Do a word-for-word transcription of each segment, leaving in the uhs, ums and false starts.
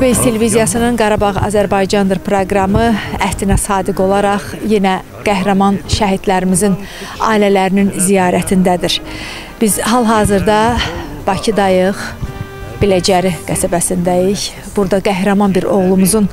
Özbek televiziyasının Qarabağ Azərbaycandır proqramı əhdinə sadiq olaraq yenə qəhrəman şəhidlərimizin ailələrinin ziyarətindədir. Biz hal-hazırda Bakıdayıq, Biləcəri qəsəbəsindəyik. Burada qəhrəman bir oğlumuzun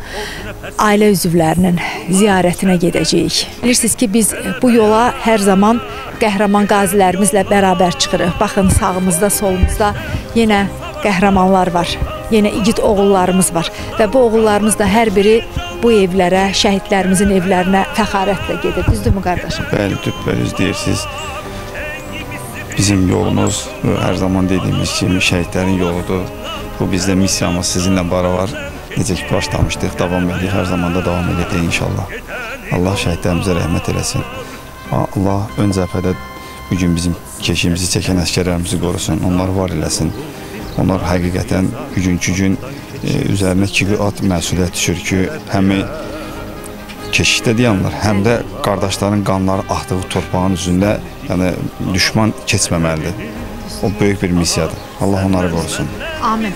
ailə üzvlərinin ziyarətinə gedəcəyik. Bilirsiniz ki, biz bu yola hər zaman qəhrəman qazilərimizlə bərabər çıxırıq. Baxın, sağımızda, solumuzda yenə qəhrəmanlar var, yenə igid oğullarımız var və bu oğullarımız da hər biri bu evlərə, şəhidlərimizin evlərinə fəxarətlə gedir. Düzdürmü qardaşım? Bəli, düpbərüz deyirsiniz. Bizim yolumuz, hər zaman dediyimiz kimi, şəhidlərin yoludur. Bu bizdə missiyamız sizinlə bara var. Necə ki, başlamışdıq, davam edirik, hər zaman da davam edəcək inşallah. Allah şəhidlərimizə rəhmət eləsin. Allah ön cəbhədə bugün bizim keşimizi çəkən əskərlərimizi qorusun, onları var eləsin. Onlar həqiqətən bugünkü gün üzərinə kimi at məsuliyyət düşür ki, həm keşikdə deyənlər, həm də qardaşların qanları axdığı torpağın üzündə düşman keçməməlidir. O böyük bir misiyadır. Allah onları qorusun. Amin.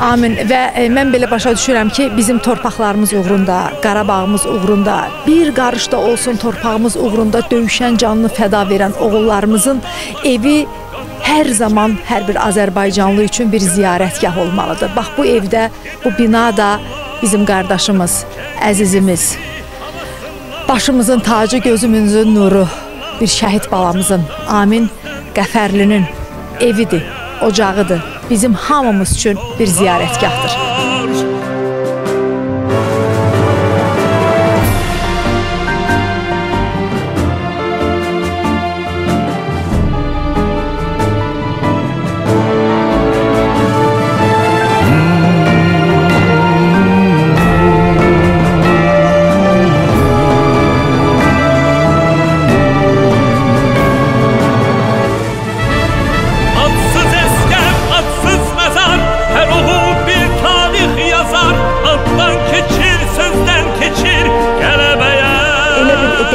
Amin. Və mən belə başa düşürəm ki, bizim torpaqlarımız uğrunda, Qarabağımız uğrunda, bir qarış da olsun torpağımız uğrunda döyüşən, canını fəda verən oğullarımızın evi hər zaman hər bir Azərbaycanlı üçün bir ziyarətgah olmalıdır. Bax, bu evdə, bu binada bizim qardaşımız, əzizimiz, başımızın tacı, gözümüzün nuru, bir şəhid balamızın, Amin Qəfərlinin evidir, ocağıdır. Bizim hamımız üçün bir ziyarətgahdır.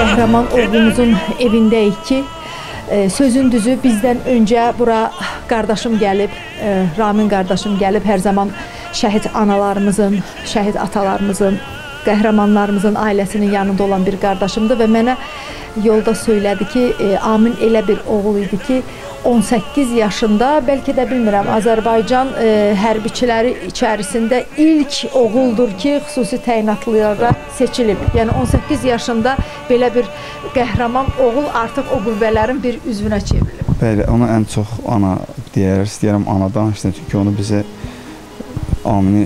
Qəhrəman oğlumuzun evindəyik ki, sözün düzü bizdən öncə bura qardaşım gəlib, Ramin qardaşım gəlib, hər zaman şəhid analarımızın, şəhid atalarımızın, qəhrəmanlarımızın ailəsinin yanında olan bir qardaşımdır və mənə yolda söylədi ki, Amin elə bir oğul idi ki, on səkkiz yaşında, bəlkə də bilmirəm, Azərbaycan hərbiçiləri içərisində ilk oğuldur ki, xüsusi təyinatlılara seçilib. Yəni on səkkiz yaşında belə bir qəhrəman oğul artıq o qüvvələrin bir üzvünə çevrilib. Bəli, ona ən çox ana deyəriz, deyərəm anadan, çünki onu bizə Amini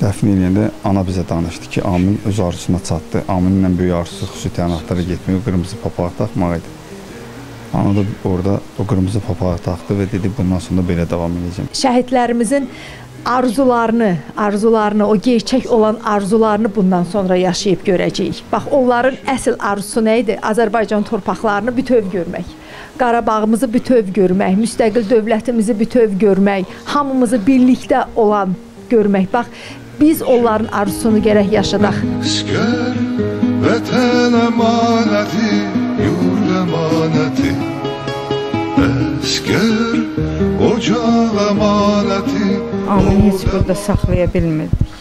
dəfn eləyəndə ana bizə danışdı ki, Amin öz arzusuna çatdı. Amininlə böyük arzusu xüsusi təyinatlara getmək, qırmızı papağı taxmaq idi. Ana da orada o qırmızı papağı taxdı və dedi, bundan sonra belə davam edəcəm. Şəhidlərimizin arzularını, arzularını, o gerçək olan arzularını bundan sonra yaşayıb görəcəyik. Bax, onların əsl arzusu nə idi? Azərbaycan torpaqlarını bütöv görmək, Qarabağımızı bütöv görmək, müstəqil dövlətimizi bütöv görmək, hamımızı birlikdə olan görmək. Bax, biz onların arzusunu gərək yaşadaq. Şükür vətən əmanəti, yurd əmanəti, əskər, ocaq əmanəti. Amin heç burada saxlaya bilmirdik.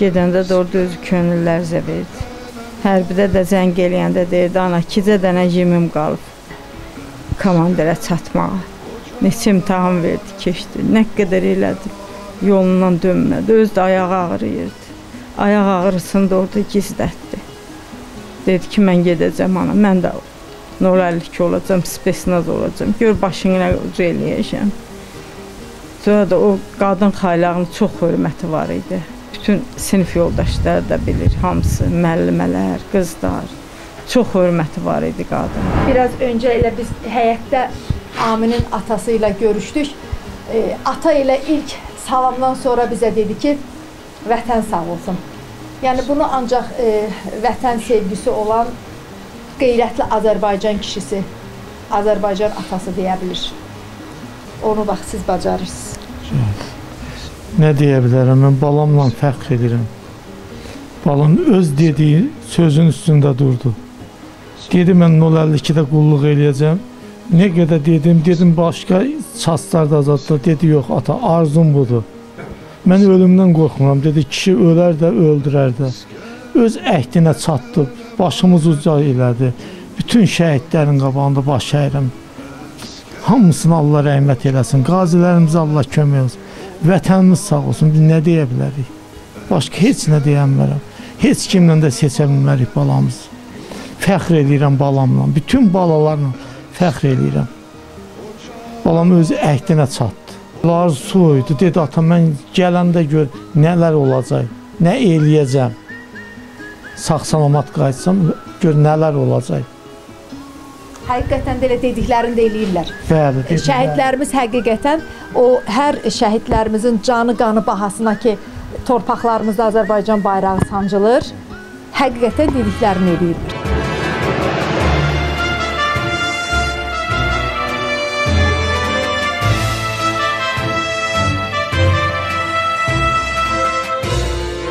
Gedəndə də orada özü könüllərzə verdi. Hərbidə də zəng eləyəndə deyirdi, ana, kicə dənə jimim qalıb komandərə çatmağa. Neçə imtahan verdi, keçdi, nə qədər elədi, yolundan dönmədi, öz də ayağı ağrıyırdı. Ayaq ağrısını da orada gizlətdi. Dedi ki, mən gedəcəm, ana, mən də norallik olacam, spesnaz olacam, gör başına ucu eləyəcəm. Sonra da o qadın xaylağının çox hörməti var idi. Bütün sinif yoldaşları da bilir, hamısı, müəllimələr, qızlar, çox hörməti var idi qadın. Biraz öncə elə biz həyətdə Aminin atası ilə görüşdük. Ata ilə ilk salamdan sonra bizə dedi ki, vətən sağ olsun. Yəni, bunu ancaq vətən sevgisi olan qeyrətli Azərbaycan kişisi, Azərbaycan atası deyə bilir. Onu bax, siz bacarırsınız. Nə deyə bilərəm, mən balamla fəxr edirəm. Balam öz dediyi sözün üstündə durdu. Dedi, mən nol əlli ikidə qulluq eləyəcəm. Nə qədər dedim, dedim, başqa şəxslər də azaddır. Dedi, yox, ata, arzum budur. Mən ölümdən qorxmuram, dedi, kişi ölər də, öldürər də. Öz əhdinə çatdı, başımız uca elədi. Bütün şəhidlərin qabağında baş əyirəm. Hamısını Allah rəhmət eləsin, qazilərimizə Allah kömək olsun. Vətənimiz sağ olsun, biz nə deyə bilərik? Başqa heç nə deyə bilmərəm. Heç kimlə də seçə bilmərik balamızı. Fəxr edirəm balamla, bütün balalarla fəxr edirəm. Balam öz əhdinə çatdı. Arzu idi, dedi, ata, mən gələndə gör nələr olacaq, nə eləyəcəm. Sağ-salamat qayıtsam, gör nələr olacaq. Həqiqətən də elə dediklərini də eləyirlər. Bəli, dediklər. Şəhidlərimiz həqiqətən o hər şəhidlərimizin canı qanı bahasına ki, torpaqlarımızda Azərbaycan bayrağı sancılır, həqiqətən dediklərini eləyirlər.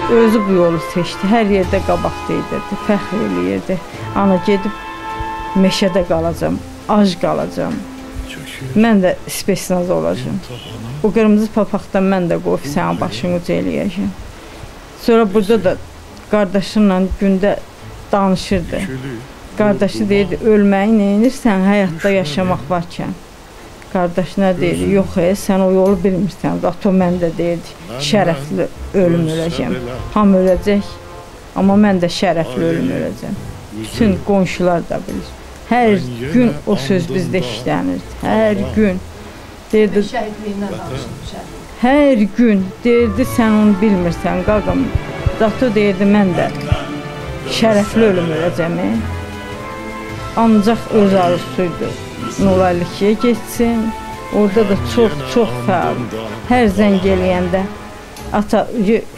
Özü bu yolu seçdi, hər yerdə qabaqda edirdi, fəxr eləyirdi. Ana, gedib meşədə qalacam, ac qalacam, mən də spesnaz olacam. O qırmızı papaqdan mən də qof sənin başını uca eləyəcəm. Sonra burada da qardaşınla gündə danışırdı. Qardaşı deyirdi, ölməyi neynirsən, həyatda yaşamaq varkən. Qardaş nə deyir, yox e, sən o yolu bilmirsən, ato mən də deyirdi, şərəfli ölüm öləcəm, ham öləcək, amma mən də şərəfli ölüm öləcəm. Bütün qonşular da bilir, hər gün o söz bizdə işlənirdi, hər gün deyirdi, hər gün deyirdi, sən onu bilmirsən, qaqam, ato deyirdi, mən də şərəfli ölüm öləcəm, ancaq öz arzusuydu. Nuralikiyə geçsin, orada da çox-çox fəal. Hər zəng eləyəndə ata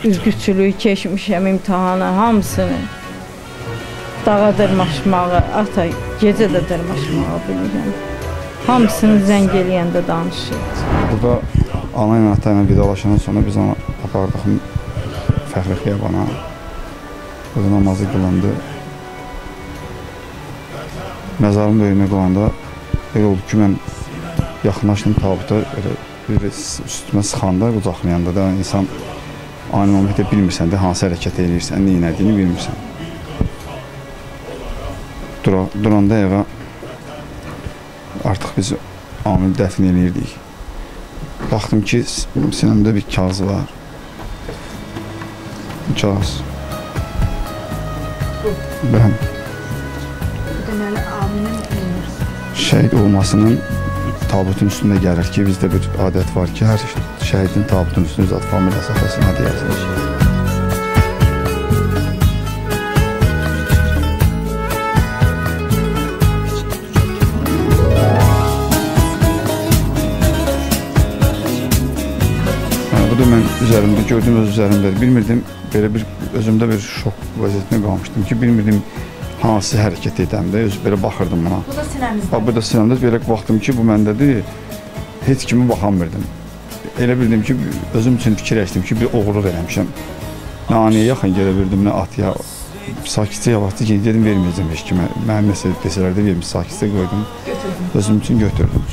üzgüçülüyü keçmişəm imtihana, hamısını dağa dırmaşmağı, ata gecə də dırmaşmağı bilirəm. Hamısını zəng eləyəndə danışırdı. Burada ana ilə ata ilə vidalaşandan sonra biz ona apardıq Fəxri Xiyabana, o namazı qılandı. Məzarın döyümü qılanda elə oldu ki, mən yaxınlaşdım tabuta, üstümə sıxanda, qucaqlayanda da insan ani momentdə bilmirsən, hansı hərəkət edirsən, neyin ediyini bilmirsən. Duranda evə artıq biz amil dəfn edirdik. Baxdım ki, sinəmdə bir kağız var. Kağız. Bəhəm. Bu deməli, aminin edirsən. Şəhid olmasının tabutun üstündə gəlir ki, bizdə bir adət var ki, hər şəhidin tabutun üstünü zat familiya əsasına deyilir. Bu da mən üzerimdə gördüm, öz üzerimdə bilmirdim, belə bir özümdə bir şok vəziyyətində qalmışdım ki, bilmirdim hansı hərəkət edəmdə, özü belə baxırdım buna. Bu da sinəmizdə? Bu da sinəmdə, belə baxdım ki, bu məndədir, heç kimi baxamırdım. Elə bildim ki, özüm üçün fikirləşdim ki, bir oğurluq eləmişəm. Nə anaya yaxın gələ bildim, nə atıya, sakitcə yavaşca gedim, verməyəcəm heç kimi. Mənim məsələ desələrdə vermiş, sakitcə qoydum, özüm üçün götürdüm.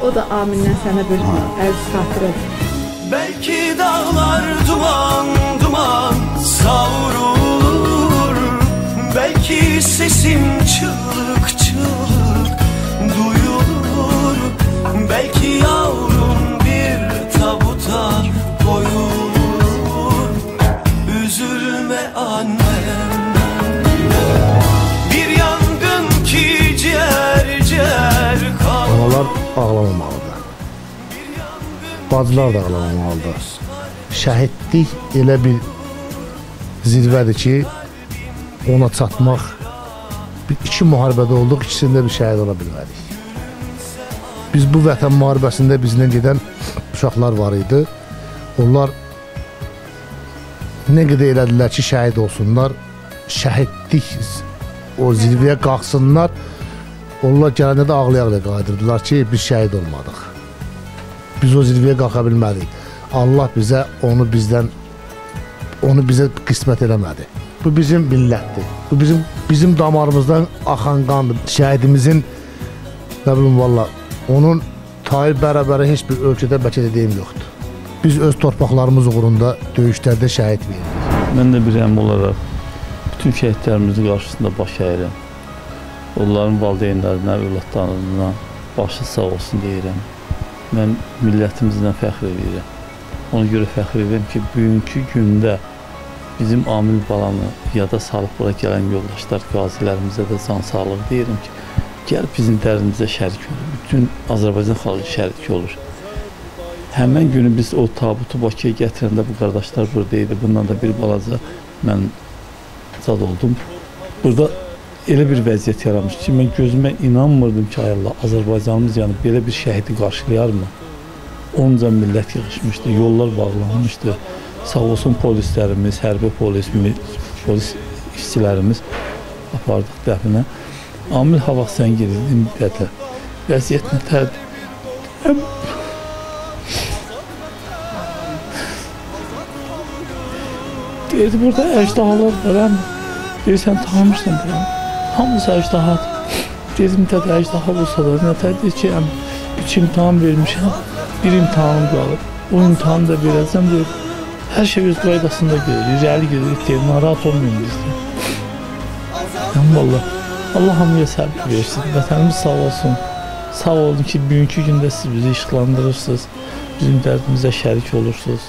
O da amindən sənə bir ərz xatır edin. Bəlkə dağlar duman, duman, savrulur. Belki sesim çığlık çığlık duyulur, belki yavrum bir tabuta koyulur. Üzülme annem, bir yangın ki ciğer ciğer kalır. Analar ağlamamalıdır, bacılar da ağlamamalıdır. Şəhidlik elə bir zirvədir ki, ona çatmaq, iki müharibədə olduq, ikisində bir şəhid ola bilmədik. Biz bu vətən müharibəsində bizlə gedən uşaqlar var idi. Onlar nə qədər elədilər ki, şəhid olsunlar, şəhidlik o zirvəyə qalxsınlar, onlar gələndə də ağlaya-ağlaya qayıdırdılar ki, biz şəhid olmadıq. Biz o zirvəyə qalxa bilmədik. Allah bizə onu bizdən, onu bizə qismət eləmədi. Bu bizim millətdir, bu bizim, bizim damarımızdan axan qandır. Şəhidimizin, nə bilim, valla, onun tayir bərabərə heç bir ölkədə bəlkə dediyim yoxdur. Biz öz torpaqlarımız uğrunda döyüşlərdə şəhid verildik. Mən də bir əmm olaraq bütün şəhidlərimizin qarşısında baş əyirəm. Onların valideynlərinə, övladlarına başı sağ olsun deyirəm. Mən millətimizlə fəxr edirəm. Ona görə fəxr edirəm ki, bugünkü gündə bizim amil balanı yada salıb bura gələn yoldaşlar, qazilərimizə də can sağlığı deyirəm ki, gəl bizim dərdimizə şərik olur. Bütün Azərbaycan xalqı şərik olur. Həmən günü biz o tabutu Bakıya gətirəndə bu qardaşlar buradaydı. Bundan da bir balaca mən zad oldum. Burada elə bir vəziyyət yaranmış ki, mən gözümə inanmırdım ki, ay Allah, Azərbaycanımız yəni belə bir şəhidi qarşılayarmı? Onca millət yığışmışdı, yollar bağlanmışdı. Sağ olsun polislərimiz, hərbi polis, polis işçilərimiz apardıq dəfinə. Amil hava səngirdi, müddətlə. Vəziyyət nətərdir? Deyirdi, burada əcdahalar var, deyir, sən tanımışsın, hamısı əcdahadır. Deyirdi, müddət əcdaha olsa da, nətər deyir ki, üç imtihan vermişəm, bir imtihanım qalıb. O imtihanı da verəcəm, deyir, hər şey öz qaydasında gedir, yüzəli gedir, deyir, narahat olmayın bizdə. Yəni, valla, Allah hamıya səbir versin, vətənimiz sağ olsun. Sağ olun ki, bugünkü gündə siz bizi işıqlandırırsınız, bizim dərdimizə şərik olursunuz.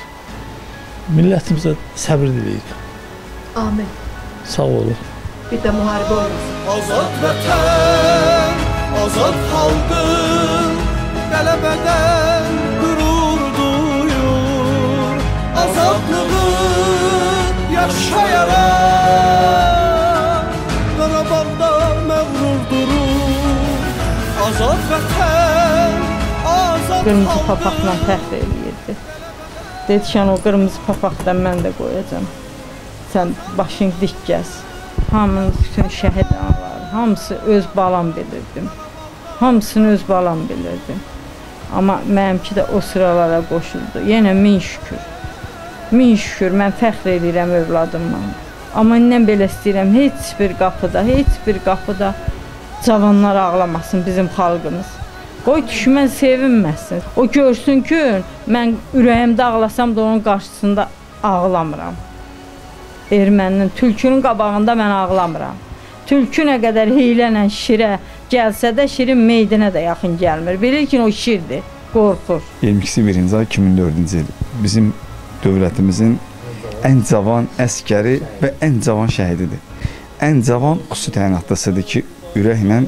Millətimizə səbir diləyir. Amin. Sağ olun. Bir də müharibə olmasın. Azad vətən, azad xalqın qələbədən qürur duyur. Azadlığı yaşayaraq Qarabağda məğrur durur. Azad vətən, azad xalqın qələbədən qürur duyur. Dedikən o qırmızı papaqdan mən də qoyacam. Sən başın dik gəz. Hamının bütün şəhid anıları, hamısı öz balam bilirdim. Hamısını öz balam bilirdim. Amma mənimki də o sıralara qoşuldu. Yenə min şükür. Min şükür, mən fəxr edirəm övladımla. Amma indən belə istəyirəm, heç bir qapıda, heç bir qapıda cavanlar ağlamasın bizim xalqımız. Qoy düşmən sevinməsin. O görsün ki, mən ürəyimdə ağlasam da onun qarşısında ağlamıram. Erməninin, tülkünün qabağında mən ağlamıram. Tülkü nə qədər heylənə, şirə gəlsə də şirin meydinə də yaxın gəlmir. Bilir ki, o şirdir, qorxur. iyirmi ikisi birinci ay iki min dördüncü il bizim dövlətimizin ən cavan əskəri və ən cavan şəhididir. Ən cavan xüsusi təyinatdasıdır ki, ürəklə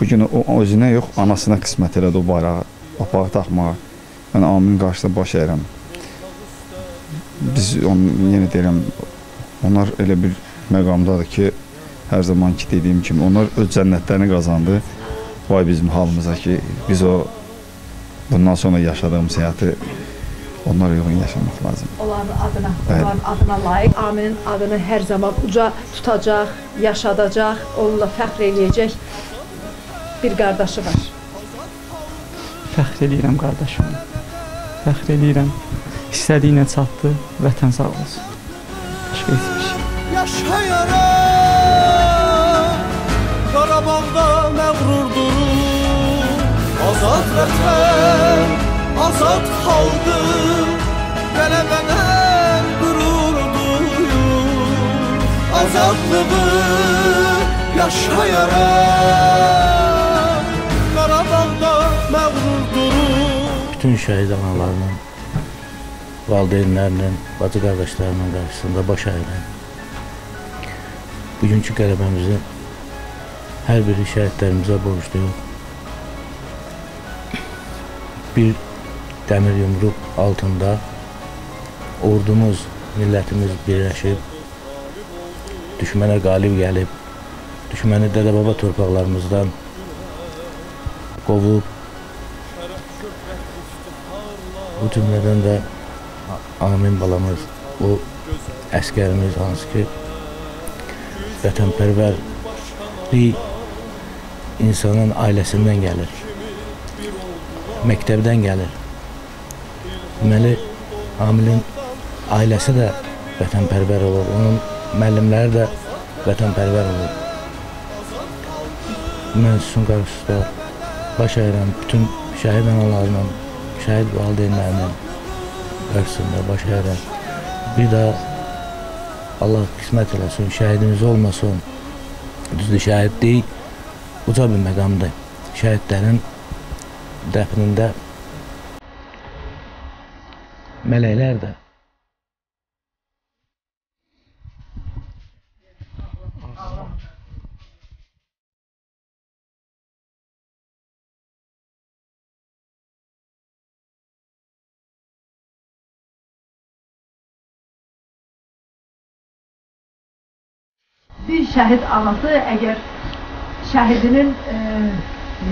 bugün o özünə yox, anasına qismət elədi o bayrağı, papağı taxmağa. Mən aminin qarşısında baş əyirəm. Biz yenə deyirəm, onlar elə bir məqamdadır ki, hər zaman ki, dediyim kimi, onlar öz cənnətlərini qazandı. Vay bizim halımıza ki, biz o, bundan sonra yaşadığımız həyatı onlara uyğun yaşamaq lazım. Onların adına, onların adına layiq, aminin adını hər zaman uca tutacaq, yaşadacaq, onunla fəxr eləyəcək bir qardaşı var. Fəxr eləyirəm qardaşım. Fəxr eləyirəm. İstədiyinə çatdı, vətən sağ olsun. Başqa etmiş. Yaşayaraq Qarabağda məğrur durur. Azad vətən, azad xalqın qələbədən qürur duyur. Azadlığı yaşayaraq bütün şəhid analarının, valideynlərinin, bacı qardaşlarının qarşısında baş əyirəm. Bugünkü qələbəmizi hər biri şəhidlərimizə borcluyuq. Bir dəmir yumruq altında ordumuz, millətimiz birləşib, düşmənə qalib gəlib, düşməni dədə-baba torpaqlarımızdan qovub. Bu cümlədən də amin balamız, o əskərimiz, hansı ki, vətənpərvərlik insanın ailəsindən gəlir, məktəbdən gəlir. Deməli, amilin ailəsi də vətənpərvər olur, onun müəllimləri də vətənpərvər olur. Mən sizin qarşısında baş əyirəm bütün şəhid analarından, şəhid valideynlərindən, öksünler, başarın. Bir daha Allah kısmet olsun, şahidimiz olmasın. Düzdür, şahid değil, uca bir məqamdır. Şəhidlərin dəfnində mələklər də bir şəhid anası əgər şəhidinin e,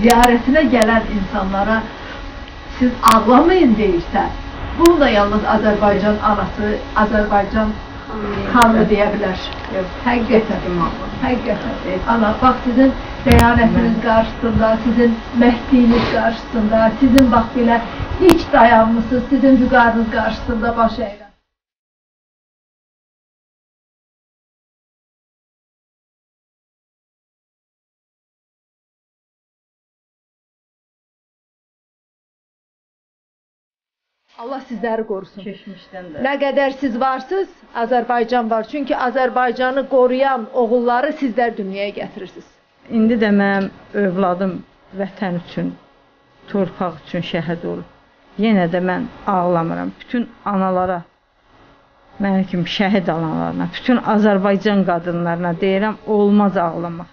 ziyaretine gelen insanlara siz ağlamayın deyirse, bunu da yalnız Azerbaycan anası, Azerbaycan kanlı diyebilir. Hakikaten, hakikaten. Ana, bak sizin deyanetiniz karşısında, sizin mehdiğiniz karşısında, sizin bak bile hiç dayanmışsınız, sizin hüqarınız karşısında baş eğlen. Allah sizleri korusun. Ne kadar siz varsınız, Azerbaycan var. Çünkü Azerbaycan'ı koruyan oğulları sizler dünyaya getirirsiniz. İndi de mənim övladım vətən üçün, torpaq üçün şəhid olub. Yenə də mən ağlamıram. Bütün analara, mənim kimi şəhid analarına, bütün Azerbaycan kadınlarına deyirəm, olmaz ağlamaq.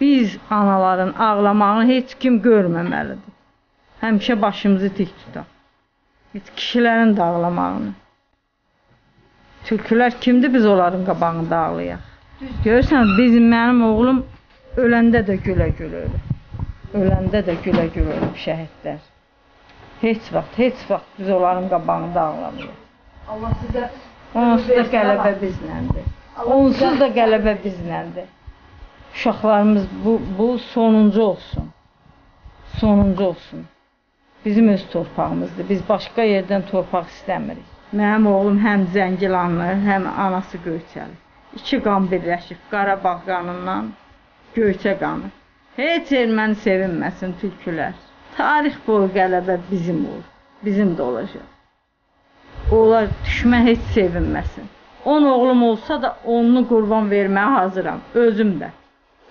Biz anaların ağlamağını heç kim görməməlidir. Həmişə başımızı dik tutaq. Kişilerin dağlamağını. Türküler kimdi biz onların qabağını dağlayaq. Görürsən, bizim mənim oğlum öləndə də gülə-gülə ölüb. Öləndə də gülə-gülə ölüb şəhidlər. Heç vaxt, heç vaxt biz onların qabağını dağlamayıq. Allah sizə onsuz da qələbə bizləndir. Onsuz da qələbə bizləndir. Uşaqlarımız bu, bu sonuncu olsun. Sonuncu olsun. Bizim öz torpağımızdır. Biz başqa yerdən torpaq istəmirik. Mənim oğlum həm Zəngilanlı, həm anası Göyçəli. İki qan birləşib, Qarabağ qanından Göyçə qanı. Heç erməni sevinməsin türkülər. Tarix boyu qələbə bizim olur, bizim də olacaq. Onlar düşmə heç sevinməsin. On oğlum olsa da onunu qurban verməyə hazıram. Özüm də,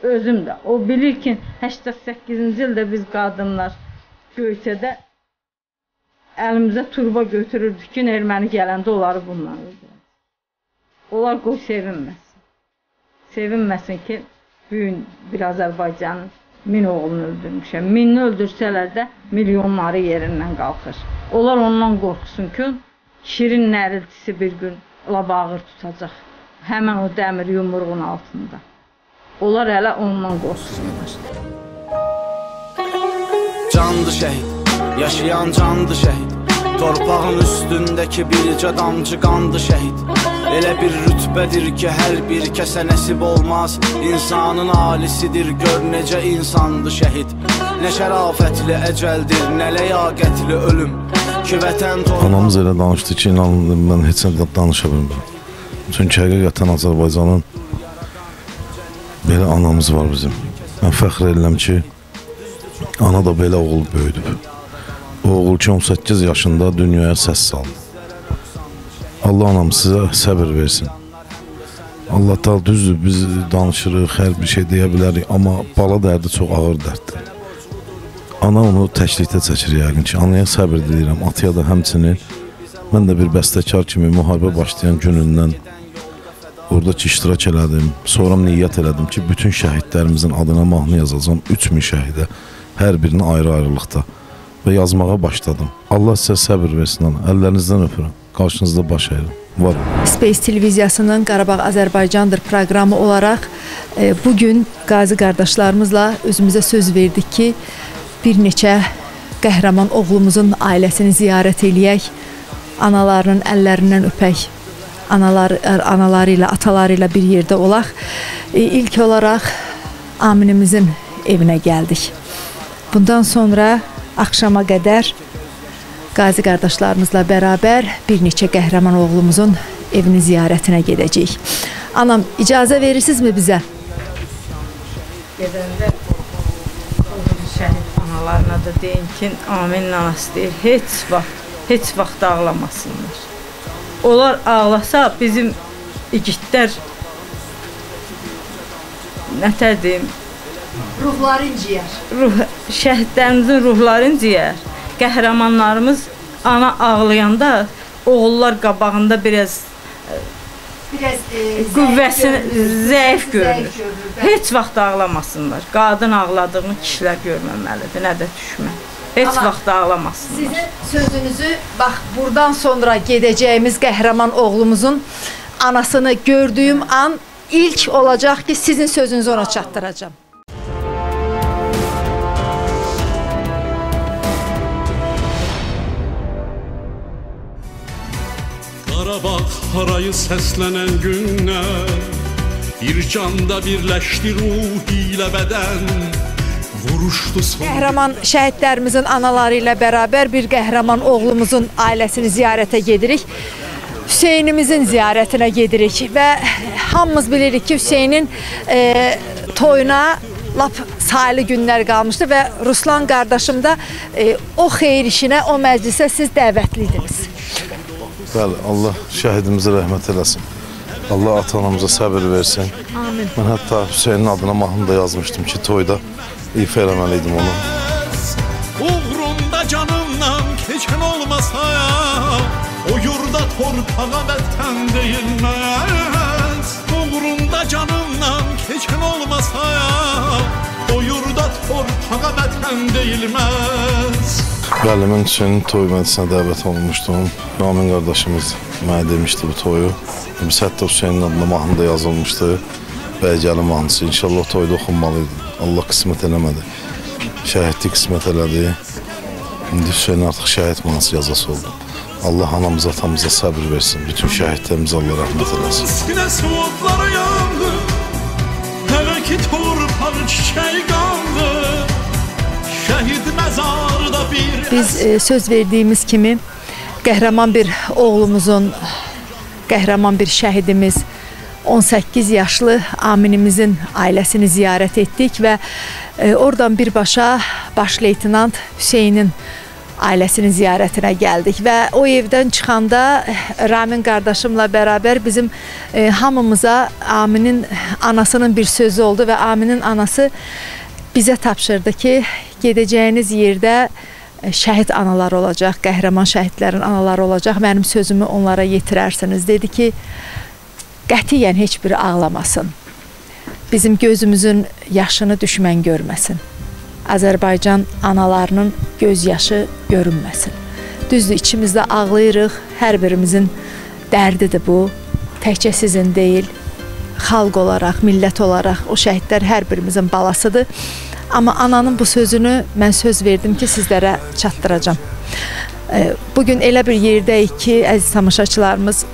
özüm də. O bilir ki, səksən səkkizinci ildə biz qadınlar Göyçədə əlimizə turba götürürdük ki, erməni gələndə onları bundan öldürür. Onlar qoy sevinməsin. Sevinməsin ki, bugün bir Azərbaycanın min oğlunu öldürmüşəm. Minini öldürsələr də milyonları yerindən qalxır. Onlar ondan qorxsun ki, şirin nəriltisi bir gün labağır tutacaq. Həmən o dəmir yumruğun altında. Onlar hələ ondan qorxsunlar. Candı şehit, yaşayan candı şehit. Torpağın üstündeki bircə damcı qandı şehit. Elə bir rütbədir ki, hər bir kəsə nəsib olmaz. İnsanın alisidir, gör necə insandı şehit. Nə şərafətli əcəldir, nə ləyaqətli ölüm ki, vətən torpağın... Anamız elə danışdı ki, inanın mən heç nə danışa bilmirəm. Çünki həqiqətən Azərbaycanın belə anamız var bizim. Mən fəxr edirəm ki, ana da belə oğul böyüdü. O oğul ki on səkkiz yaşında dünyaya səs saldı. Allah anam sizə səbir versin. Allah da düzdür, biz danışırıq, hər bir şey deyə bilərik. Amma bala dərdi çox ağır dərddir. Ana onu təklikdə çəkir yəqin ki. Anaya səbir diləyirəm, atıya da həmçinin. Mən də bir bəstəkar kimi müharibə başlayan günündən oradakı iştirak elədim. Sonra niyyət elədim ki, bütün şəhidlərimizin adına mahnı yazacam üç min şəhidə. Hər birini ayrı-ayrılıqda və yazmağa başladım. Allah sizə səbir versin, ana. Əllərinizdən öpürəm. Qarşınızda baş əyirəm. Var. Space Televiziyasının Qarabağ Azərbaycandır proqramı olaraq e, bugün qazi qardaşlarımızla özümüzə söz verdik ki, bir neçə qəhrəman oğlumuzun ailəsini ziyarət eləyək, analarının əllərindən öpək, analar, anaları ilə, ataları ilə bir yerdə olaq. E, ilk olaraq Aminimizin evinə gəldik. Bundan sonra akşama qədər qazi qardaşlarımızla bərabər bir neçə qəhrəman oğlumuzun evini ziyarətinə gedəcəyik. Anam, icazə verirsinizmi bizə? Gedəndə şəhid analarına da deyin ki, Aminin anası deyir, heç vaxt, heç vaxt ağlamasınlar. onlar ağlasa bizim igidlər nətər deyim? Ruhları inciyər. Ruh, şəhidlərimizin ruhları inciyər. Qəhrəmanlarımız ana ağlayanda oğullar qabağında biraz biraz e, qüvvəsini zəif görünür. Heç vaxt ağlamasınlar. Qadın ağladığını kişilər görməməlidir, nə də düşmən. Heç Ama vaxt ağlamasınlar. Sizin sözünüzü, bax, buradan sonra gedəcəyimiz qəhrəman oğlumuzun anasını gördüyüm an ilk olacaq ki, sizin sözünüzü ona çatdıracağım. Qarabağ harayı səslənən günlər, bir canda birləşdi ruh ilə bədən. Qəhrəman şəhidlərimizin anaları ilə bərabər bir qəhrəman oğlumuzun ailəsini ziyarətə gedirik. Hüseynimizin ziyarətinə gedirik və hamımız bilirik ki, Hüseynin e, toyuna lap sayılı günlər qalmışdı və Ruslan qardaşım da e, o xeyir işinə, o məclisə siz dəvətliydiniz. Bəli, Allah şəhidimizi rəhmət eləsin. Allah atanamıza səbir versin. Amin. Mən hətta Hüseynin adına mahnı da yazmışdım ki, toyda ifa eləməliydim onu. Uğrunda canımdan keçən olmasa, o yurda torpağa vətən deyilməz. Uğrunda canımdan keçən olmasa, o yurda torpağa vətən deyilməz. Bəli, mən Hüseynin toy məclisinə dəvət olunmuşdum. Ramin qardaşımız mənə demişdi bu toyu. Biz hətta Hüseynin adına mahnı da yazılmışdı. Bəycəli mahnısı. İnşallah toyda oxunmalıydı. Allah qismət eləmədi. Şəhidlik qismət elədi. İndi Hüseyin artıq şəhid mahnısı yazası oldu. Allah anamıza, atamıza səbir versin. Bütün şəhidlərimizə Allah rəhmət eləsin. Sinə soğutları yandı, hələ ki torpaq çiçək qandı, şəhid məzarda bir... Biz e, söz verdiyimiz kimi qəhrəman bir oğlumuzun, qəhrəman bir şəhidimiz, on səkkiz yaşlı aminimizin ailəsini ziyarət etdik və e, oradan birbaşa baş leytenant Hüseynin ailəsinin ziyarətinə gəldik və o evdən çıxanda Ramin qardaşımla bərabər bizim e, hamımıza aminin anasının bir sözü oldu və aminin anası bizə tapşırdı ki, gedəcəyiniz yerdə şəhid analar olacaq, qəhrəman şəhidlərin anaları olacaq, mənim sözümü onlara yetirərsiniz. Dedi ki, qətiyyən heç biri ağlamasın, bizim gözümüzün yaşını düşmən görməsin, Azərbaycan analarının gözyaşı görünməsin. Düzdür, içimizdə ağlayırıq, hər birimizin dərdidir bu, təkcə sizin deyil, xalq olaraq, millət olaraq o şəhidlər hər birimizin balasıdır. Amma ananın bu sözünü mən söz verdim ki, sizlərə çatdıracağım. Bugün elə bir yerdəyik ki, əziz tamaşaçılarımız,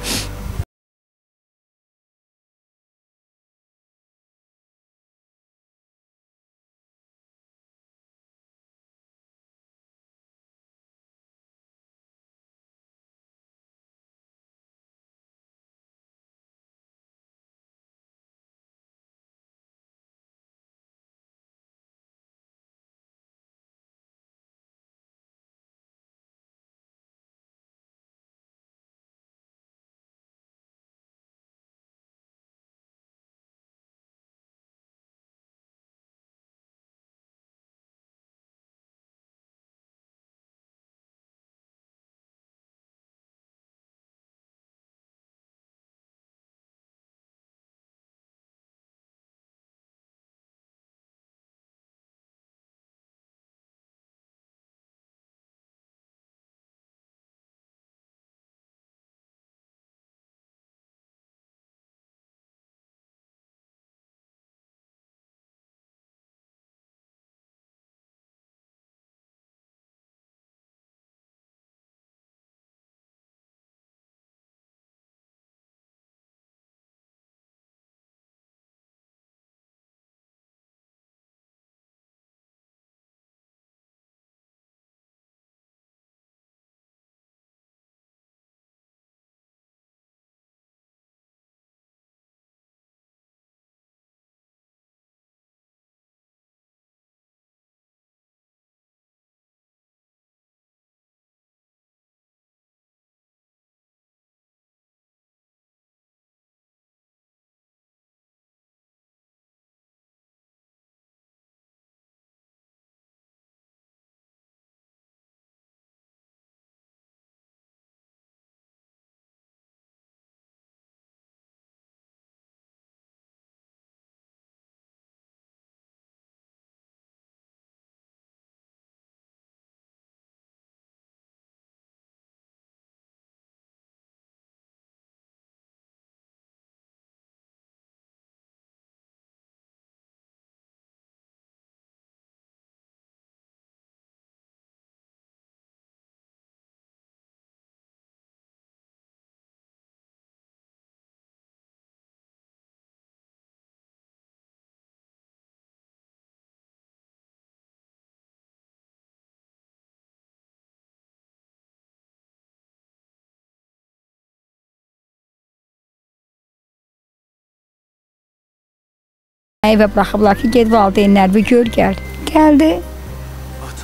Eve bırakıblar ki, ged valideynler bir gör gel. Geldi,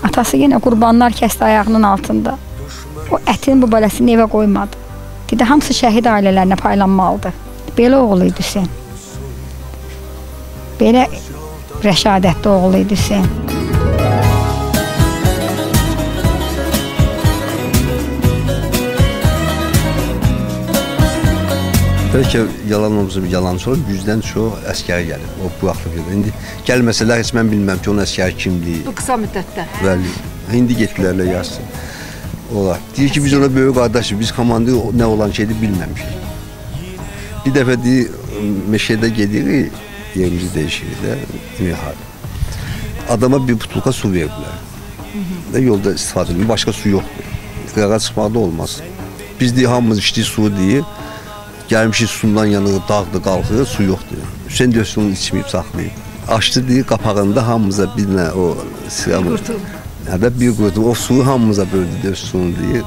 atası yine kurbanlar kesti ayağının altında. O ətini bu böləsini evə koymadı. Dedi, hamısı şəhid ailələrine paylanmalıdır. Belə oğluydu sen. Belə rəşadətli oğluydu sen. Bəlkə yalan olmuşum, yalan sonra yüzden çoğu əskər gəlir. O bu vaxtı gelir. İndi gəlməsələr heç mən bilməm ki, onun əskər kimdir. Bu kısa müddətdə. Bəli. İndi getdilərlə yazsın. Olar. Deyir ki, biz ona böyük qardaşız, biz komandayı nə olan şeydir bilməmişik. Bir dəfə deyir, meşədə gedirik, yerimizi dəyişirik də, mihal. Adama bir butulka su verdilər. Hı -hı. Yolda istifadə edilir, başqa su yoxdur. Qırağa çıxmaqda olmaz. Biz deyir, hamımız içdik su deyir. Gəlmişik sundan yanığı, dağdır, qalxır, su yoxdur. Hüseyin deyir, suyunu içməyib, saxlayıb. Açdı deyir, qapağında hamımıza bir nə o sıramı... Hədə bir qoydum, o suyu hamımıza böldü deyir, suyunu deyir,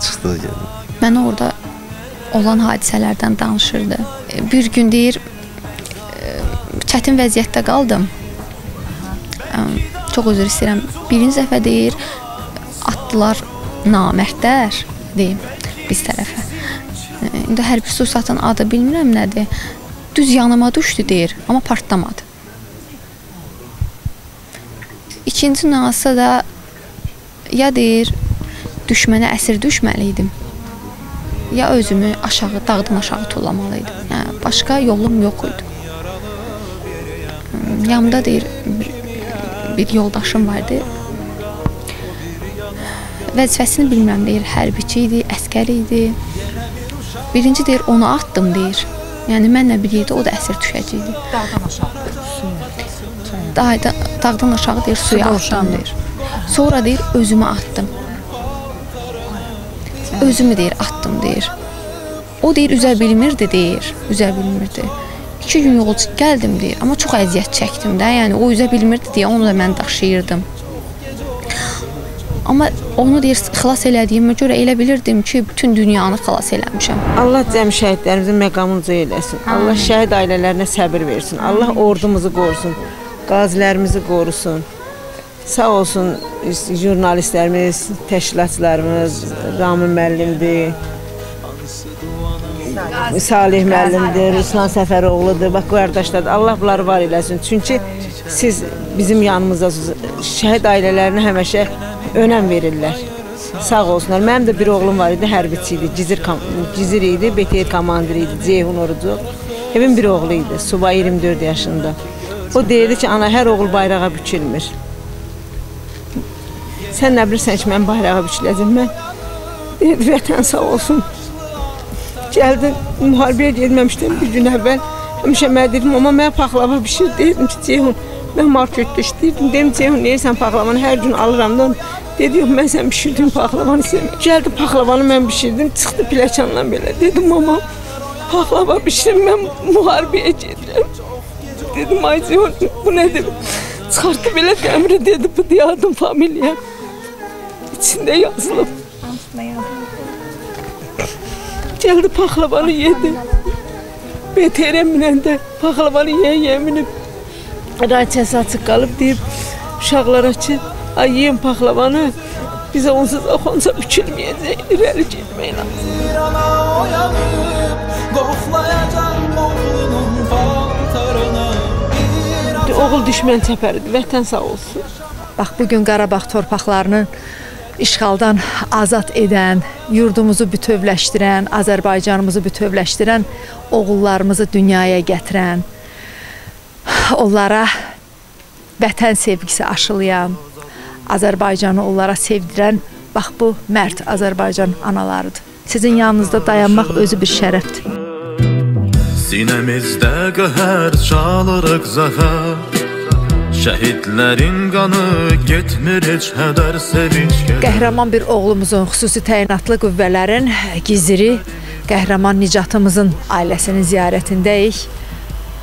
çıxdı gəldi. Mən orada olan hadisələrdən danışırdı. Bir gün deyir, çətin vəziyyətdə qaldım. Çox özür istəyirəm. Birinci dəfə deyir, atdılar namərdlər, deyim, biz tərəfə. İndi hər bir sursatın adı bilmirəm nədir. Düz yanıma düşdü deyir, amma partlamadı. İkinci nüansı da ya deyir, düşmənə əsir düşməliydim, ya özümü aşağı, dağdan aşağı tullamalıydım. Yəni, başqa yolum yox idi. Yanımda deyir, bir, bir yoldaşım vardı. Vəzifəsini bilmirəm deyir, hərbiçi idi, əskər idi. Birinci deyir, onu atdım deyir. Yəni, mənlə birlikdə o da əsir düşəcəkdi. Dağdan aşağı. Dağdan aşağı deyir, suya atdım deyir. Sonra deyir, özümü attım. Özümü deyir, attım deyir. O deyir, üzə bilmirdi deyir. Üzə bilmirdi. İki gün yol gəldim deyir. Amma çox əziyyət çəkdim də. Yəni, o üzə bilmirdi deyə onu da mən daşıyırdım. Amma onu deyir, xilas elədiyimə görə elə bilirdim ki, bütün dünyanı xilas eləmişəm. Allah cəm şəhidlərimizin məqamını zey eləsin. Allah şəhid ailələrinə səbir versin. Allah ordumuzu qorusun. Qazilərimizi qorusun. Sağ olsun jurnalistlərimiz, təşkilatçılarımız, Ramin müəllimdir, Salih müəllimdir, Ruslan Səfəroğludur. Bax, qardaşlar, Allah bunları var eləsin. Çünki siz bizim yanımızdasınız. Şəhid ailələrinə həmişə önəm verirlər. Sağ olsunlar. Mənim də bir oğlum var idi, hərbiçi idi, Cizir, Cizir idi, B T R komandiri idi, Ceyhun Orucu. Evin bir oğlu idi, subay iyirmi dörd yaşında. O deyirdi ki, ana, hər oğul bayrağa bükülmür. Sən nə bilirsən ki, mən bayrağa büküləcəm, mən deyirdi, vətən sağ olsun. Gəldim, müharibəyə gedməmişdim bir gün əvvəl. Həmişə mən dedim, amma mən paxlava bişir, deyirdim ki, Ceyhun, mən marketdə işləyirdim, deyirdim, Ceyhun, neyəsən paxlavanı, hər gün alıram da onu. Dedi, yox, mən sən bişirdim paxlavanı, sən. Gəldi, paxlavanı mən bişirdim, çıxdı pləkanla belə. Dedim, mama, paxlava bişirim, mən müharibəyə gedirəm. Dedim, ay Ceyhun, bu nədir? Çıxartdı belə qəmri, dedi, bu deyardım familiya. İçində yazılıb. Gəldi, paxlavanı yedi. B T R minəndə paxlavanı yeyə-yeyə minib. Radiçəsi açıq qalıb, deyib uşaqlara ki, ay yiyin paxlavanı, bizə onsuz oxonca bükülməyəcək, irəli getmək lazım. Oğul düşmən çəpəridir, vətən sağ olsun. Bax, bugün Qarabağ torpaqlarının işğaldan azad edən, yurdumuzu bütövləşdirən, Azərbaycanımızı bütövləşdirən, oğullarımızı dünyaya gətirən, onlara vətən sevgisi aşılayan, Azərbaycanı onlara sevdirən, bax bu mərd Azərbaycan analarıdır. Sizin yanınızda dayanmaq özü bir şərəfdir. Sinəmizdə qəhər çalırıq zəhər, şəhidlərin qanı getmir heç hədər sevinç gəlir. Qəhrəman bir oğlumuzun, xüsusi təyinatlı qüvvələrin giziri, qəhrəman Nicatımızın ailəsinin ziyarətindəyik.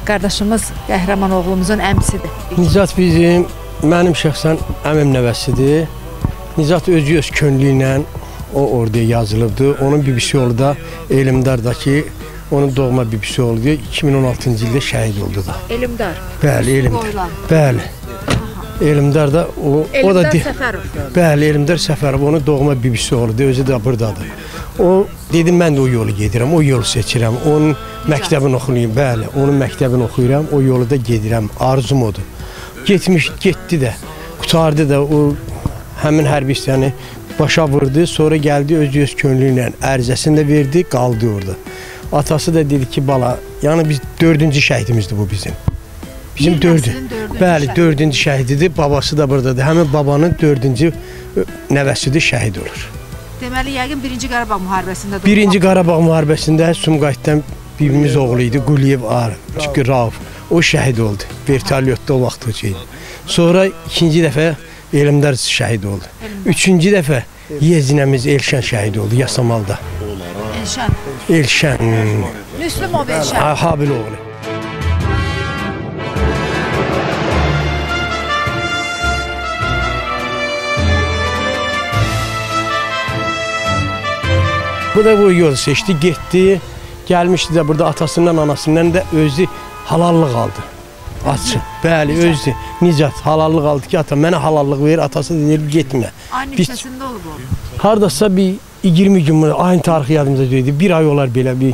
Qardaşımız qəhrəman oğlumuzun əmsidir. Nicat bizim, mənim şəxsən əmim nəvəsidir. Nicat özü öz könlü ilə o orduya yazılıbdır. Onun bibisi orada Elmdardakı Onun doğma bibisi oluyor. iki min on altıncı yılda şehit oldu da. Elimdar. Bəli, Elimdar. Bəli. Elimdar da o Elimdar o da Səfərov. Bəli, Elimdar Səfərov onun doğma bibisi oldu. Özü də burdadır. O dedim mən də o yolu gedirəm, o yolu seçirəm. Onun məktəbini oxuyuram, bəli. Onun məktəbini oxuyuram, o yolu da gedirəm. Arzum odur. Getmiş, getdi də. Qutardı da o həmin hərbi istəni başa vurdu. Sonra gəldi öz öz könlüylə ərizəsini də verdi, qaldı orada. Atası da dedi ki bala, yani biz dördüncü şəhidimizdir bu bizim. Bizim dördü. Bəli, dördüncü şəhididir, babası da buradadır. Həmin babanın dördüncü nəvəsidir, şəhid olur. Deməli yəqin birinci Qarabağ müharibəsində. Birinci Qarabağ müharibəsində Sumqayıtdan birimiz oğlu idi, Quliyev Ar, çünki Rauf. O şəhid oldu, vertolyotda o vaxt idi. Sonra ikinci dəfə Elimdar şəhid oldu. Üçüncü dəfə yezinəmiz Elşən şəhid oldu, Yasamalda. Elşən. Elşən. Müslümov Elşən. Habil oğlu. Bu da bu yol seçdi, getdi. Gəlmişdi də burada atasından, anasından da özü halallıq aldı. Açı. Bəli, özü Nicat halallıq aldı ki, ata mənə halallıq verir, atası deyir getmə. Aynı içəsində olub o. Hardasa bir iyirmi gün mü, aynı tarixi yadımıza deyildi. Bir ay olar belə bir,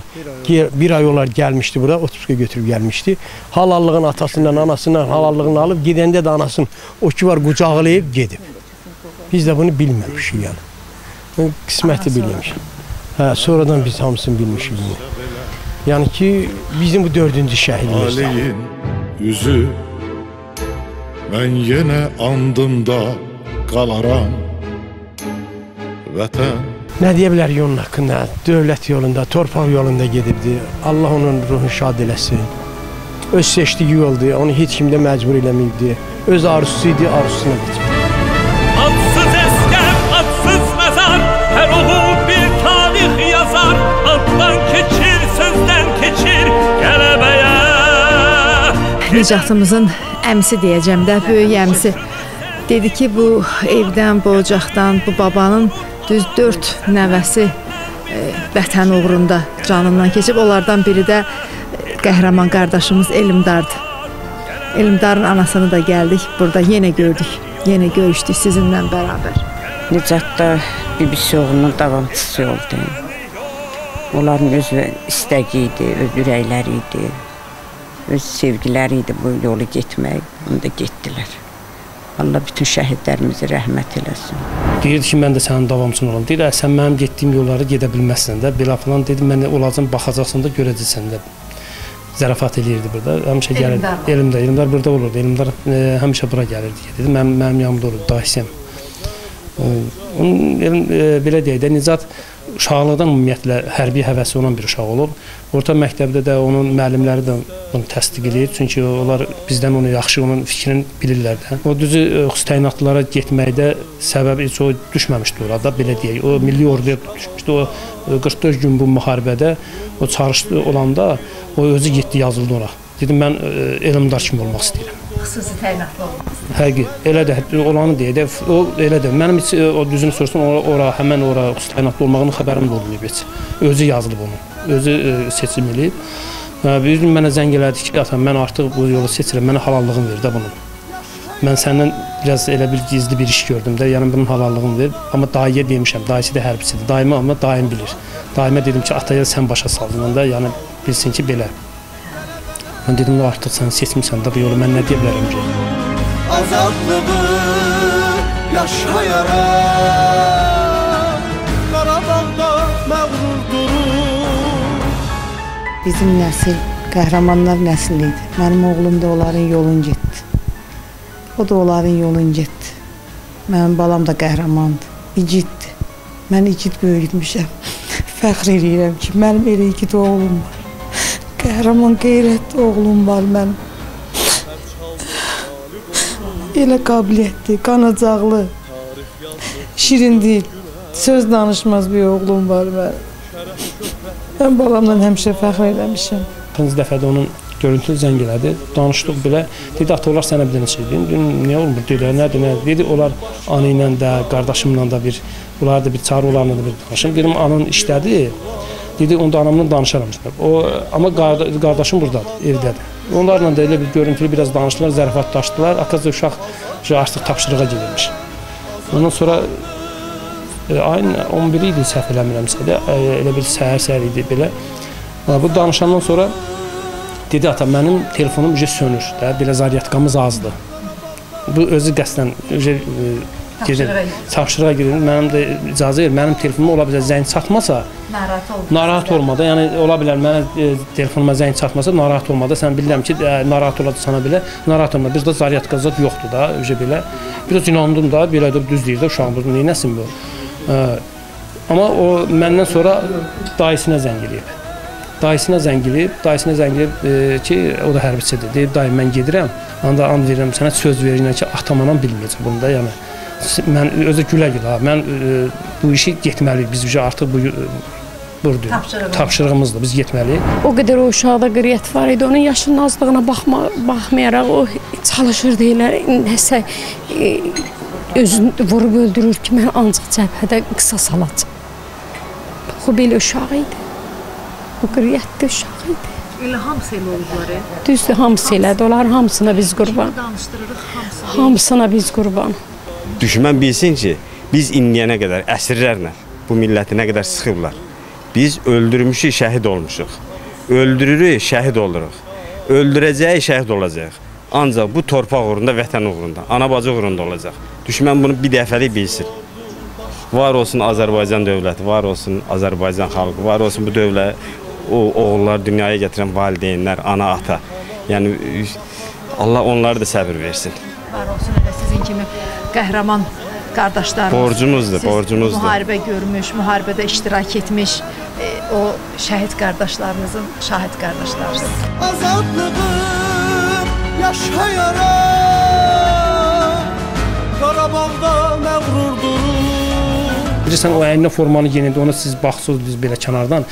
bir ay olar gəlmişdi bura, otobüsü götürüb gəlmişdi. Halallığın atasından, anasından halallığını alıb, gedəndə də anasının o ki var qucaqlayıb gedib. Biz də bunu bilməmişik yəni. Qisməti bilməmişik. Hə, sonradan biz hamısını bilmişik. Yəni ki, bizim bu dördüncü şəhidimiz. Ali'nin yüzü, mən yenə andımda qalaram vətən. Nə deyə bilərik onun haqqında? Dövlət yolunda, torpaq yolunda gedibdi. Allah onun ruhunu şad eləsin. Öz seçdiyi yoldu, onu heç kimdə məcbur eləməyibdi. Öz arzusu idi, arzusuna bitirdi. Atsız əskər, atsız məzar, hər oğlu bir tarix yazar, addan keçir. Nicatımızın əmsi deyəcəm də, böyük əmsi dedi ki, bu evdən, bu ocaqdan, bu babanın düz dörd nəvəsi vətən uğrunda canından keçib, onlardan biri də qəhrəman qardaşımız Elimdardır. Elimdarın anasını da gəldik, burada yenə gördük, yenə görüşdük sizinlə bərabər. Nicat da bibisi oğlunun davamçısı oldu. Onların öz istəyi idi, öz ürəkləri idi. Öz sevgiləri idi bu yolu getmək, onu da getdilər. Allah bütün şəhidlərimizi rəhmət eləsin. Deyirdi ki, mən də sənin davamçın olam. Deyir, sən mənim getdiyim yolları gedə bilməzsən də, belə falan dedim, mən olacam, baxacaqsan da, görəcəksən də. Zərafat eləyirdi burada, həmişə gəlirdi. Elimdar, Elimdar burada olurdu, Elimdar həmişə bura gəlirdi. Dedi, mənim yanımda olurdu, dahisiyəm. Onun, belə deyək də, Nicat uşaqlıqdan ümumiyyətlə hərbi həvəsi olan bir uşaq olub. Orta məktəbdə də onun müəllimləri də bunu təsdiq edir. Çünki onlar bizdən onu yaxşı, onun fikrini bilirlər də. O düzü xüsusi təyinatlılara getməkdə səbəb heç o düşməmişdi orada, belə deyək. O milli orduya düşmüşdü. O qırx dörd gün bu müharibədə o çağrışdı olanda o özü getdi, yazıldı ona. Dedim, mən Elimdar kimi olmaq istəyirəm. Xüsusi təyinatlı olmaq istəyirəm. Həqiq, elə də, olanı deyə də, o elə də. Mənim heç o düzünü soruşsan, ora, həmən ora xüsusi təyinatlı olmağının xəbərim də olmayıb heç. Özü yazılıb onun. Özü seçim eləyib. Bir gün mənə zəng elədi ki, atam, mən artıq bu yolu seçirəm, mənə halallığım ver də bunun. Mən səndən biraz elə bir gizli bir iş gördüm də, yəni bunun halallığını ver. Amma dayıya demişəm, dayısı da hərbçidir. Daima, amma daim bilir. Daima dedim ki, ataya sən başa saldın da, yəni bilsin ki, belə. Mən dedim ki, artıq sən seçmişsən də bu yolu, mən nə deyə bilərəm ki? Azadlığı yaşayaraq, Qarabağda məğrur durur. Bizim nəsil, qəhrəmanlar nəsil idi. Mənim oğlum da onların yolunu getdi. O da onların yolunu getdi. Mənim balam da qəhrəmandı, igiddi. Mən igid böyütmüşəm. Fəxr edirəm ki, mənim elə igid oğlum var. Qəhrəman, qeyrətli oğlum var mənim. Elə qabiliyyətli, qanacaqlı, şirin deyil, söz danışmaz bir oğlum var mənim. Mən balamdan həmişə fəxr eləmişəm. Birinci dəfədə onun görüntülü zəng elədi, danışdıq belə. Dedi, ata, onlar sənə bir dənə şey deyim. Niyə olmur, deyilər, nədir, nədir? Dedi, onlar anı ilə də, qardaşımla da bir, onlar da bir çağrı olanla da bir danışım. Benim anın işlədi, Dedi, onda anamla danışaram. O, ama kardeşim buradadır, evdədir. Onlarla da elə bir görüntülü biraz danıştılar, zərfatlaşdılar. Akaz uşaq artıq tapşırığa gelirmiş. Ondan sonra e, ayın on biri idi, səhv eləmirəmsə də, elə bir səhər-səhər idi belə. Bu danışandan sonra dedi, ata, mənim telefonum ücə sönür, də, belə zaryatkamız azdır. Bu özü qəsdən ücə tapşırığa girin, mənim də icazə verir, mənim telefonuma ola bilər zəng çatmasa, narahat olma da, yəni ola bilər mənə e, telefonuma zəng çatmasa, narahat olma da, sən bilirəm ki, e, narahat oladı sana belə, narahat olma, bizdə zariyyat qazat yoxdur da, öcə belə, biraz inandım da, belə də düz deyir də, uşağım bunu neynəsin bu? E, amma o, məndən sonra dayısına zəng eləyib, dayısına zəng eləyib, dayısına zəng eləyib e, ki, o da hərbiçidir, deyib, dayı, mən gedirəm, anda and verirəm, sənə söz verirəm ki, atamanam bilməyəcək bunu da, yəni. Mən özü gülə gülə, mən e, bu işi getməliyik, biz uca artıq bu, e, tapşırığımızdır, biz getməliyik. O qədər o uşaqda qriyyət var idi, onun yaşının azlığına baxma, baxmayaraq o çalışır deyilər, nəsə e, özünü vurub öldürür ki, mən ancaq cəbhədə qısas alacam. O belə uşaq idi, o qriyyətli uşaq idi. Elə hamısı elə oldular? Düzdür, hamısı elədi, onlar hamısına biz qurban. Hamısına biz qurban. Düşmən bilsin ki, biz indiyənə qədər əsirlərlə bu milləti nə qədər sıxıblar. Biz öldürmüşük, şəhid olmuşuq. Öldürürük, şəhid oluruq. Öldürəcəyik, şəhid olacaq. Ancaq bu torpaq uğrunda, vətən uğrunda, ana-bacı uğrunda olacaq. Düşmən bunu bir dəfəlik bilsin. Var olsun Azərbaycan dövləti, var olsun Azərbaycan xalqı, var olsun bu dövlət, o oğulları dünyaya gətirən valideynlər, ana-ata. Yəni, Allah onları da səbir versin. Var olsun elə sizin kimi qəhrəman qardaşlarımız. Borcumuzdur, borcumuzdur. Müharibə görmüş, müharibədə iştirak etmiş e, o şəhid qardaşlarımızın şahid qardaşlarımız. Azadlığım yaşayaram, Qarabağda məğrur durur. Bilirsən, o əyninə formanı yenildi, ona siz baxsınız biz belə kənardan.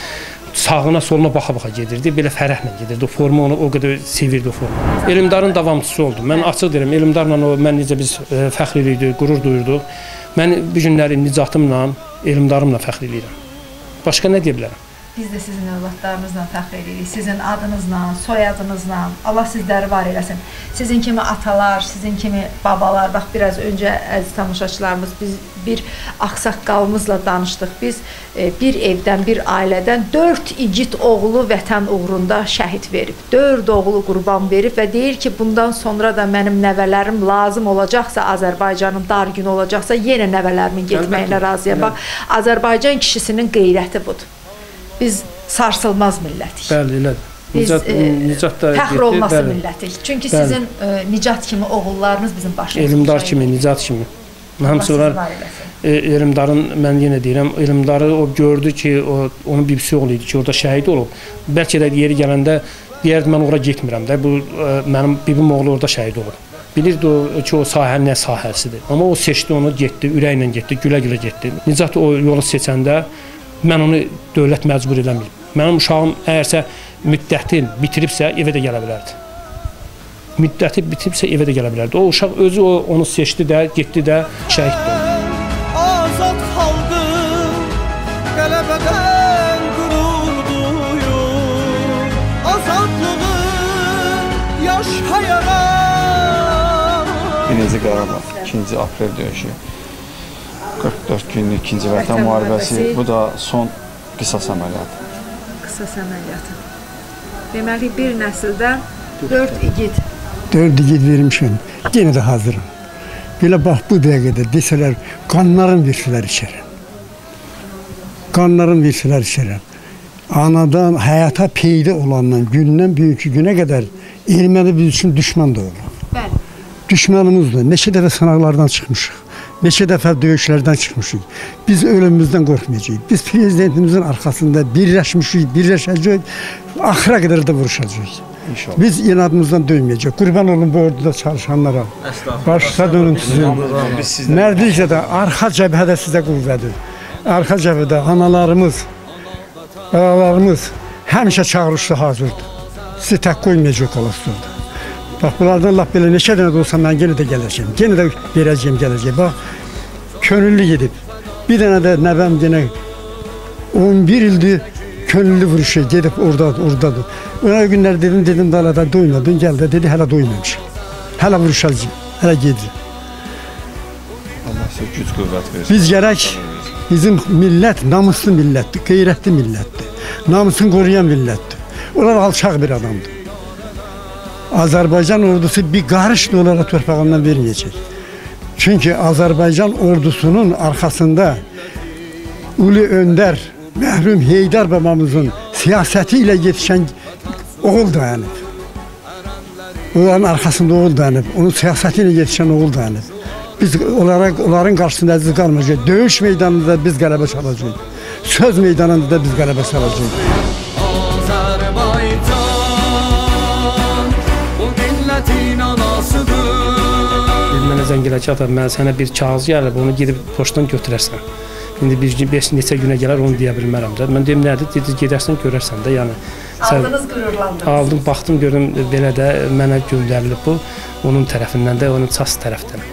Sağına soluna baxa-baxa gedirdi, belə fərəhlə gedirdi, forma onu o qədər sevirdi o forma. Elmdarın davamçısı oldum, mən açıq deyirəm, Elmdarla o, mən necə biz fəxr eləyirdik, qurur duyurduq. Mən bu günləri nicatımla, Elmdarımla fəxr eləyirəm. Başqa nə deyə bilərəm? Biz də sizin övladlarınızla fəxr eləyirik, sizin adınızla, soyadınızla, Allah sizləri var eləsin. Sizin kimi atalar, sizin kimi babalar, bax biraz öncə əziz tamaşaçılarımız biz bir axsaqqalımızla danışdıq. Biz bir evdən, bir ailədən dörd igid oğlu vətən uğrunda şəhid verib, dörd oğlu qurban verib və deyir ki, bundan sonra da mənim nəvələrim lazım olacaqsa, Azərbaycanın dar günü olacaqsa, yenə nəvələrimin getməyinə razıyam. Bax, Azərbaycan kişisinin qeyrəti budur. Biz sarsılmaz millətik. Bəli, elədir. Biz fəxr olması millətik. Çünki sizin Nicat kimi oğullarınız bizim başımızda. Elmdar kimi, Nicat kimi. Həmsi onlar Elmdarın, mən yenə deyirəm, Elmdarı o gördü ki, onun bibisi oğlu idi ki, orada şəhid olub. Bəlkə də yeri gələndə deyərdi, mən ora getmirəm də, mənim bibim oğlu orada şəhid olub. Bilirdi ki, o sahə nə sahəsidir. Amma o seçdi, onu getdi, ürəklə getdi, gülə-gülə getdi. Nicat o yolu seçəndə mən onu dövlət məcbur eləməyim. Mənim uşağım əgərsə müddətin bitiribsə, evə də gələ bilərdi. Müddəti bitiribsə, evə də gələ bilərdi. O uşaq özü onu seçdi də, getdi də, şəhid oldu. Azad qaldım, qələbədən qürur duyur. Azadlığım yaşayaram. Birinci Qarabağ, ikinci aprel döyüşü. qırx dörd günlük ikinci vətən müharibəsi, bu da son qisas əməliyyatı. Qisas əməliyyatı. Deməli, bir nəsildən dörd igid. Dörd igid vermişəm, yenə də hazırım. Belə bax, bu dəqiqədə desələr, qanların versilər içərəm. Qanların versilər içərəm. Anadan, həyata peydə olandan, gündən büyükü günə qədər erməni biz üçün düşmən doğuruq. Bəli. Düşmənimizdir, neçə dəfə sınaqlardan çıxmışıq. Neçə dəfə döyüşlərdən çıxmışıq. Biz ölümümüzdən qorxmayacağıq. Biz prezidentimizin arxasında birləşmişik, birləşəcəyik, axıra qədər də vuruşacağıq. İnşallah. Biz inadımızdan döyməyəcəyik. Qurban olun bu orduda çalışanlara. Başqa dönün sizin. Mərdliklə də arxa cəbhədə sizə qüvvədir. Arxa cəbhədə analarımız, balalarımız həmişə çağırışda hazırdır. Sizi tək qoymayacaq olasıdır. Bax, bunlardan Allah belə neçə dənə də olsa, mən yenə də gələcəm, yenə də verəcəm, gələcəm. Bax, könüllü gedib. Bir dənə də nəvəm yenə on bir ildir könüllü vuruşa gidip oradan oradan. Ona günler dedim dedim daladan doymadın gel de dedi hala doymamış. Hala vuruşacağım. Hala gidi. Allah güç kuvvet versin. Biz gerek bizim millet namuslu milletti, gayretli milletti. Namusunu koruyan milletti. Onlar alçak bir adamdı. Azerbaycan ordusu bir karış dolara torpağından vermeyecek. Çünkü Azerbaycan ordusunun arkasında Ulu Önder, merhum Heydar babamızın siyasetiyle yetişen oğul dayanıp. Onların arkasında oğul dayanıp, onun siyasetiyle yetişen oğul dayanıp. Biz olarak onların karşısında aziz kalmayacağız. Dövüş meydanında biz galebe çalacağız. Söz meydanında da biz galebe çalacağız. Mənə zəng edəcək, mən sənə bir kağız gəlib, onu gedib poçtdan götürərsən. İndi bir beş neçə günə gələr, onu deyə bilmərəm. Mən deyim, nədir? Dedi, gedərsən, görərsən də. Yəni, aldınız, qürurlandınız. Aldım, baxdım, gördüm, belə də mənə göndərilib bu. Onun tərəfindən də, onun ças tərəfdən.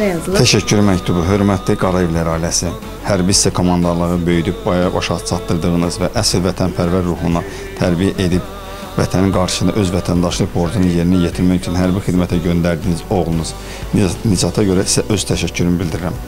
Nə yazılır? Təşəkkür məktubu, hörmətli Qarayevlər ailəsi. Hərbi hissə komandarlığı böyüdüb, bayağı başa çatdırdığınız və əsl vətənpərvər ruhuna tərbiyə edib, vətənin qarşısında öz vətəndaşlıq borcunu yerinə yetirmək üçün hərbi xidmətə göndərdiyiniz oğlunuz Nicata görə sizə öz təşəkkürümü bildirirəm.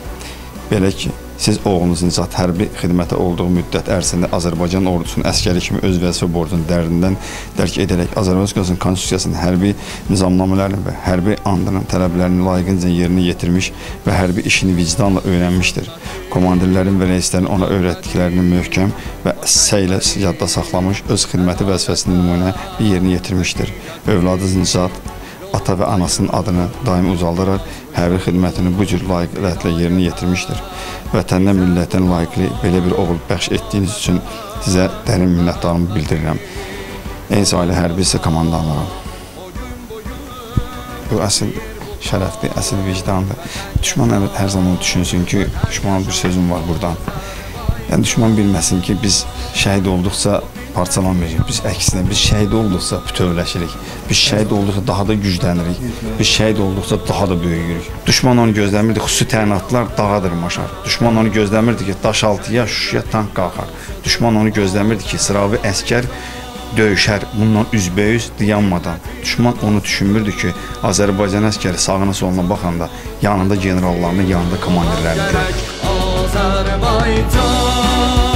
Belə ki, siz oğlunuz Nicat hərbi xidmətə olduğu müddət ərzində Azərbaycan ordusunun əskəri kimi öz vəzifə borcunu dərdindən dərk edərək Azərbaycan Konstitusiyasının hərbi nizamnamələrini və hərbi andının tələblərini layiqincə yerinə yetirmiş və hərbi işini vicdanla öyrənmişdir. Komandirlərin və reislərin ona öyrətdiklərini möhkəm və səylə yadda saxlamış, öz xidməti vəzifəsini nümunə bir yerinə yetirmişdir. Övladı Nicat, ata və anasının adını daim uzaldıraq, hərbi xidmətini bu cür layiqiyyətlə yerinə yetirmişdir. Vətəndən, millətdən layiqli belə bir oğul bəxş etdiyiniz üçün sizə dərin minnətdarımı bildirirəm. Ən sayılı hərbi hissə komandanları. Bu əsl şərəfdir, əsl vicdandır. Düşman hər zaman düşünsün ki, düşmanın bir sözüm var buradan. Yəni, düşman bilməsin ki, biz şəhid olduqca parçalanmayacaq, biz əksinə, biz şəhid olduqca bütövləşirik, biz şəhid olduqca daha da güclənirik, biz şəhid olduqca daha da böyüyürük. Düşman onu gözləmirdi, xüsusi təyinatlar dağa dırmaşar. Düşman onu gözləmirdi ki, daş altıya, şüşüyə tank qalxar. Düşman onu gözləmirdi ki, sıravi əskər döyüşər, bundan üzbəyüz dayanmadan. Düşman onu düşünmürdü ki, Azərbaycan əskəri sağına soluna baxanda yanında generallarını, yanında komandirlərini görür.